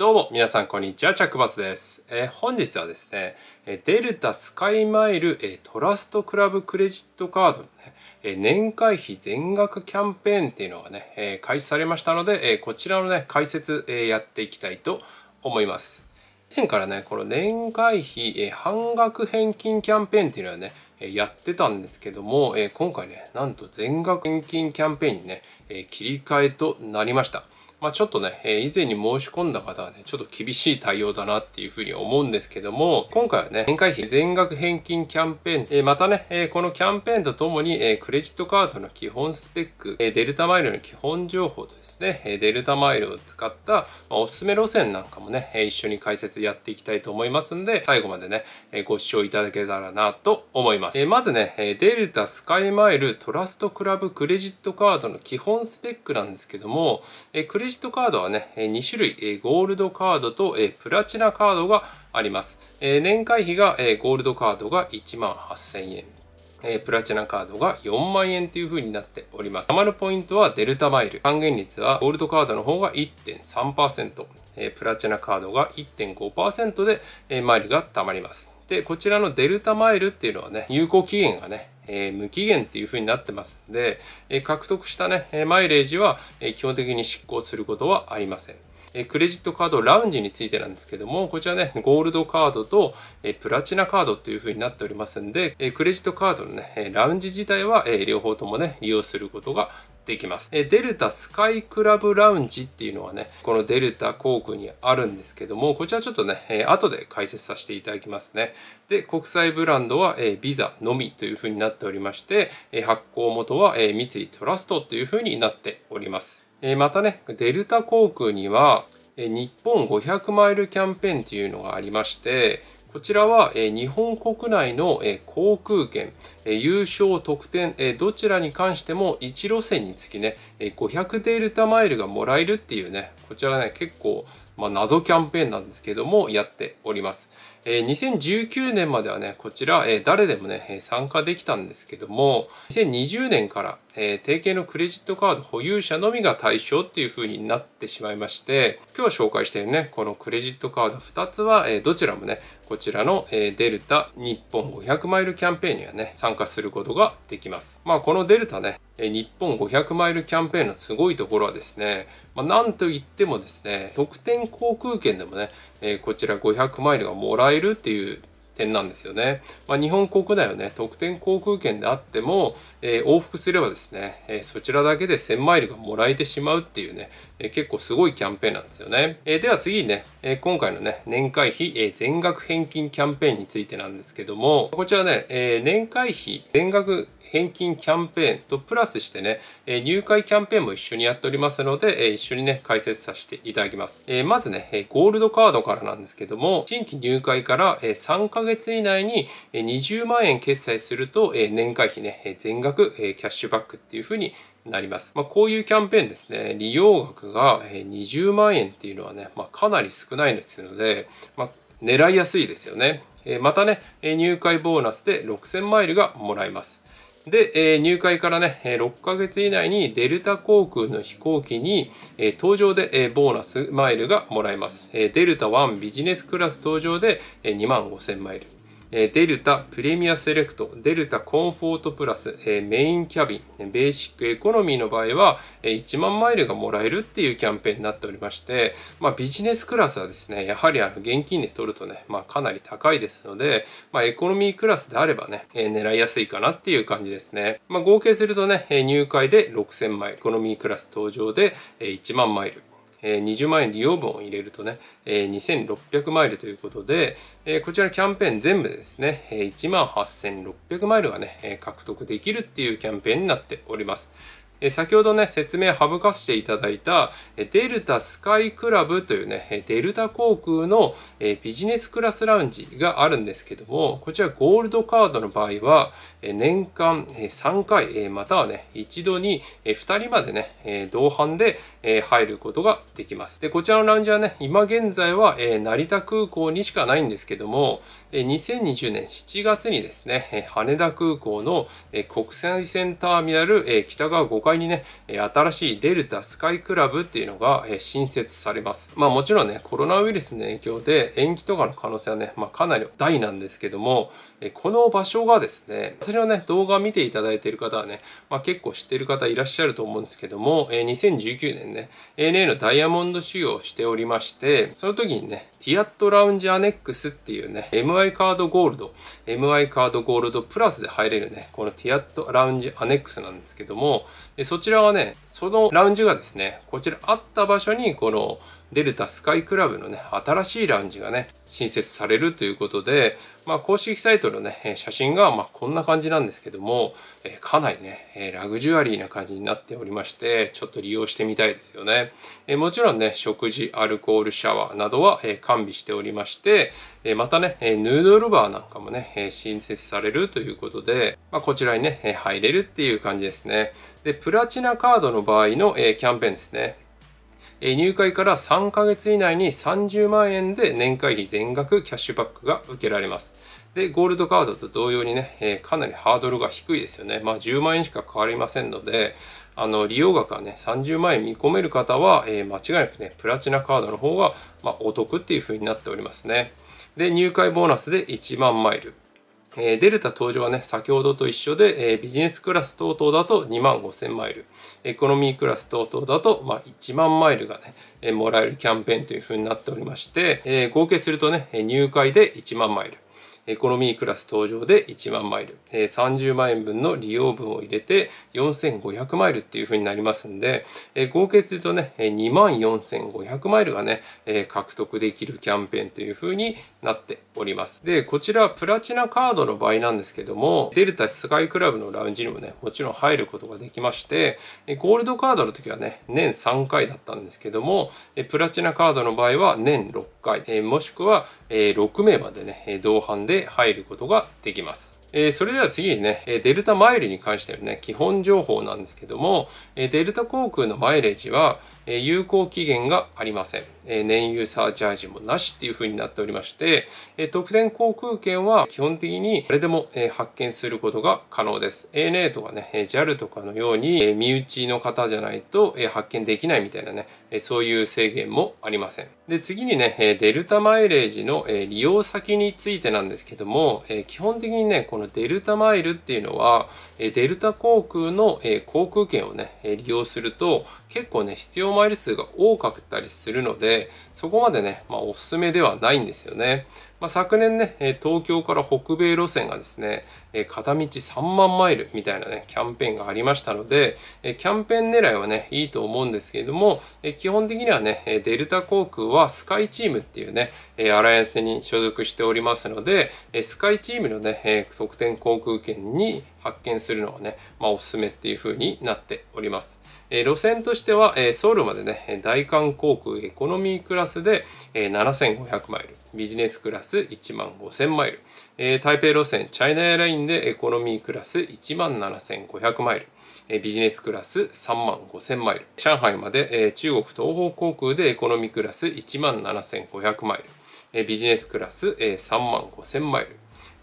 どうも皆さんこんにちは、チャックバスです。本日はですね、デルタスカイマイルトラストクラブクレジットカードのね、年会費全額キャンペーンっていうのがね、開始されましたので、こちらのね、解説、やっていきたいと思います。前からね、この年会費、半額返金キャンペーンっていうのはね、やってたんですけども、今回ね、なんと全額返金キャンペーンにね、切り替えとなりました。まあちょっとね、以前に申し込んだ方はね、ちょっと厳しい対応だなっていうふうに思うんですけども、今回はね、年会費全額返金キャンペーン、またね、このキャンペーンとともに、クレジットカードの基本スペック、デルタマイルの基本情報とですね、デルタマイルを使った、おすすめ路線なんかもね、一緒に解説やっていきたいと思いますんで、最後までね、ご視聴いただけたらなと思います。まずね、デルタスカイマイルトラストクラブクレジットカードの基本スペックなんですけども、クレジットカードはね、2種類、ゴールドカードとプラチナカードがあります。年会費がゴールドカードが18,000円、プラチナカードが40,000円という風になっております。たまるポイントはデルタマイル。還元率はゴールドカードの方が 1.3%、プラチナカードが 1.5% でマイルがたまります。で、こちらのデルタマイルっていうのはね、有効期限がね、無期限っていう風になってますので、獲得したね、マイレージは基本的に失効することはありません。クレジットカードラウンジについてなんですけども、こちらね、ゴールドカードとプラチナカードという風になっておりますんで、クレジットカードのね、ラウンジ自体は両方ともね、利用することができます。デルタスカイクラブラウンジっていうのはね、このデルタ航空にあるんですけども、こちらちょっとね、後で解説させていただきますね。で、国際ブランドはビザのみという風になっておりまして、発行元は三井トラストという風になっております。またね、デルタ航空には、日本500マイルキャンペーンというのがありまして、こちらは日本国内の航空券、優勝特典、どちらに関しても1路線につきね、500デルタマイルがもらえるっていうね、こちらね、結構、謎キャンペーンなんですけども、やっております。2019年まではね、こちら、誰でもね、参加できたんですけども、2020年から、提携のクレジットカード保有者のみが対象っていう風になってしまいまして、今日紹介しているね、このクレジットカード2つは、どちらもね、こちらの、デルタ日本500マイルキャンペーンにはね、参加することができます。まあ、このデルタね、日本500マイルキャンペーンのすごいところはですね、なんといってもですね、特典航空券でもね、こちら500マイルがもらえるっていう点なんですよね。日本国内をね、特典航空券であっても、往復すればですね、そちらだけで1000マイルがもらえてしまうっていうね、結構すごいキャンペーンなんですよね。では次にね、今回のね、年会費、全額返金キャンペーンについてなんですけども、こちらね、年会費全額返金キャンペーンとプラスしてね、入会キャンペーンも一緒にやっておりますので、一緒にね、解説させていただきます。まずね、ゴールドカードからなんですけども、新規入会から3ヶ月以内に20万円決済すると、年会費ね、全額キャッシュバックっていう風になります。こういうキャンペーンですね、利用額が20万円っていうのはね、かなり少ないですので、狙いやすいですよね。またね、入会ボーナスで6000マイルがもらえます。で、入会からね、6ヶ月以内にデルタ航空の飛行機に搭乗でボーナスマイルがもらえます。デルタ1ビジネスクラス搭乗で25,000マイル。デルタプレミアセレクト、デルタコンフォートプラス、メインキャビン、ベーシックエコノミーの場合は1万マイルがもらえるっていうキャンペーンになっておりまして、ビジネスクラスはですね、やはり現金で取るとね、かなり高いですので、エコノミークラスであればね、狙いやすいかなっていう感じですね。合計するとね、入会で6000マイル、エコノミークラス搭乗で1万マイル。20万円利用分を入れるとね、2600マイルということで、こちらのキャンペーン全部でですね、18,600マイルがね、獲得できるっていうキャンペーンになっております。先ほどね、説明省かせていただいた、デルタスカイクラブというね、デルタ航空のビジネスクラスラウンジがあるんですけども、こちらゴールドカードの場合は、年間3回、またはね、一度に2人までね、同伴で入ることができます。で、こちらのラウンジはね、今現在は成田空港にしかないんですけども、2020年7月にですね、羽田空港の国際線ターミナル北側5階都会にね、新しいデルタスカイクラブっていうのが新設されます。まあもちろんね、コロナウイルスの影響で延期とかの可能性はね、まあかなり大なんですけども、この場所がですね、私のね、動画見ていただいている方はね、まあ結構知ってる方いらっしゃると思うんですけども、2019年ね、ANA のダイヤモンド修行をしておりまして、その時にね、ティアットラウンジアネックスっていうね、MI カードゴールド、MI カードゴールドプラスで入れるね、このティアットラウンジアネックスなんですけども、そちらはね、そのラウンジがですね、こちらあった場所にこのデルタスカイクラブのね、新しいラウンジがね、新設されるということで、まあ公式サイトのね、写真がまあこんな感じなんですけども、かなりね、ラグジュアリーな感じになっておりまして、ちょっと利用してみたいですよね。もちろんね、食事、アルコール、シャワーなどは完備しておりまして、またね、ヌードルバーなんかもね、新設されるということで、まあこちらにね、入れるっていう感じですね。で、プラチナカードの場合のキャンペーンですね。入会から3ヶ月以内に30万円で年会費全額キャッシュバックが受けられます。で、ゴールドカードと同様にね、かなりハードルが低いですよね。まあ10万円しか変わりませんので、利用額がね、30万円見込める方は、間違いなくね、プラチナカードの方が、まあ、お得っていう風になっておりますね。で、入会ボーナスで1万マイル。デルタ搭乗はね、先ほどと一緒で、ビジネスクラス等々だと2万5000マイル、エコノミークラス等々だと、まあ、1万マイルがね、もらえるキャンペーンという風になっておりまして、合計するとね、入会で1万マイル、エコノミークラス搭乗で1万マイル、30万円分の利用分を入れて4500マイルっていう風になりますんで、合計するとね、2万4500マイルがね、獲得できるキャンペーンという風になっております。で、こちらはプラチナカードの場合なんですけども、デルタスカイクラブのラウンジにもね、もちろん入ることができまして、ゴールドカードの時はね、年3回だったんですけども、プラチナカードの場合は年6回、もしくは6名までね、同伴で入ることができます。それでは次にね、デルタマイルに関してのね、基本情報なんですけども、デルタ航空のマイレージは、有効期限がありません。燃油サーチャージもなしっていう風になっておりまして、特典航空券は基本的に誰でも発券することが可能です。ANA とかね、JAL とかのように、身内の方じゃないと発券できないみたいなね、そういう制限もありません。で、次にね、デルタマイレージの利用先についてなんですけども、基本的にね、このデルタマイルっていうのは、デルタ航空の航空券をね、利用すると結構ね、必要マイル数が多かったりするので、そこまでね、まあおすすめではないんですよね。まあ、昨年ね、東京から北米路線がですね、片道3万マイルみたいなね、キャンペーンがありましたので、キャンペーン狙いはね、いいと思うんですけれども、基本的にはね、デルタ航空はスカイチームっていうね、アライアンスに所属しておりますので、スカイチームのね、特典航空券に発券するのがね、まあおすすめっていう風になっております。路線としては、ソウルまでね、大韓航空エコノミークラスで7500マイル、ビジネスクラス1万5000マイル、台北路線チャイナエアラインでエコノミークラス1万7500マイル、ビジネスクラス3万5000マイル、上海まで中国東方航空でエコノミークラス1万7500マイル、ビジネスクラス3万5000マイ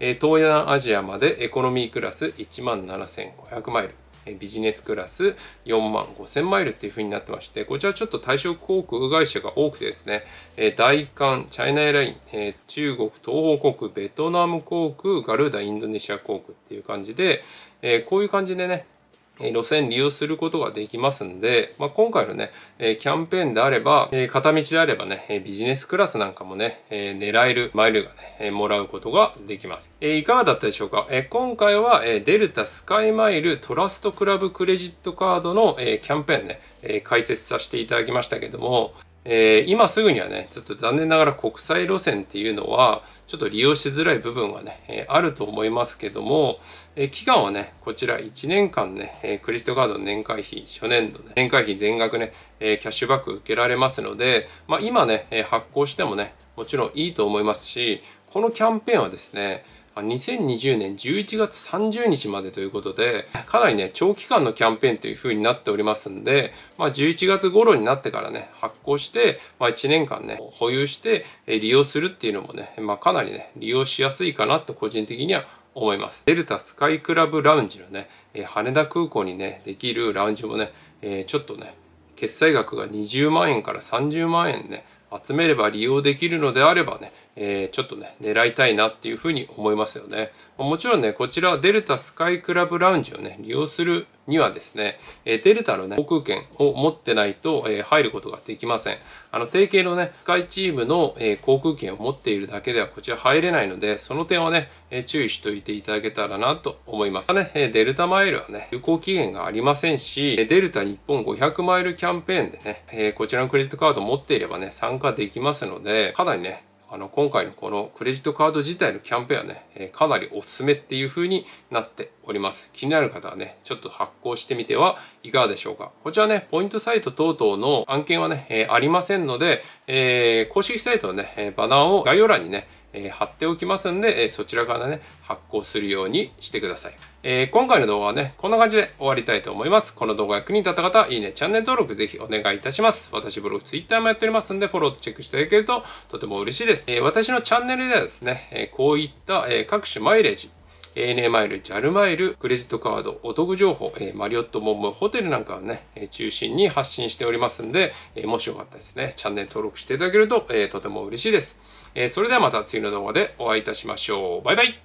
ル、東南アジアまでエコノミークラス1万7500マイル、ビジネスクラス4万5000マイルっていう風になってまして、こちらちょっと対象航空会社が多くてですね、大韓、チャイナエアライン、中国、東方航空、ベトナム航空、ガルーダ、インドネシア航空っていう感じで、こういう感じでね、路線利用することができますんで、まあ、今回のね、キャンペーンであれば、片道であればね、ビジネスクラスなんかもね、狙えるマイルがね、もらうことができます。いかがだったでしょうか？今回は、デルタスカイマイルトラストクラブクレジットカードのキャンペーンね、解説させていただきましたけども、今すぐにはね、ちょっと残念ながら国際路線っていうのは、ちょっと利用しづらい部分がね、あると思いますけども、期間はね、こちら1年間ね、クレジットカードの年会費、初年度、ね、年会費全額ね、キャッシュバック受けられますので、まあ今ね、発行してもね、もちろんいいと思いますし、このキャンペーンはですね、2020年11月30日までということで、かなりね、長期間のキャンペーンという風になっておりますんで、まあ11月頃になってからね、発行して、まあ1年間ね、保有して利用するっていうのもね、まあかなりね、利用しやすいかなと個人的には思います。デルタスカイクラブラウンジのね、羽田空港にね、できるラウンジもね、ちょっとね、決済額が20万円から30万円ね、集めれば利用できるのであればね、ちょっとね、狙いたいなっていうふうに思いますよね。もちろんね、こちらデルタスカイクラブラウンジをね、利用するにはですね、デルタのね、航空券を持ってないと、入ることができません。提携のね、スカイチームの、航空券を持っているだけではこちら入れないので、その点をね、注意しておいていただけたらなと思います。ね、デルタマイルはね、有効期限がありませんし、デルタ日本500マイルキャンペーンでね、こちらのクレジットカードを持っていればね、参加できますので、かなりね、今回のこのクレジットカード自体のキャンペーンはね、かなりおすすめっていう風になっております。気になる方はね、ちょっと発行してみてはいかがでしょうか。こちらね、ポイントサイト等々の案件はね、ありませんので、公式サイトのね、バナーを概要欄にね、貼っておきますんで、そちらからね、発行するようにしてください。今回の動画はね、こんな感じで終わりたいと思います。この動画が役に立った方は、いいね、チャンネル登録ぜひお願いいたします。私ブログ、Twitter もやっておりますんで、フォローとチェックしていただけるととても嬉しいです。私のチャンネルではですね、こういった各種マイレージ、ANA マイル、JAL マイル、クレジットカード、お得情報、マリオットモンモンホテルなんかをね、中心に発信しておりますんで、もしよかったですね、チャンネル登録していただけるととても嬉しいです。それではまた次の動画でお会いいたしましょう。バイバイ。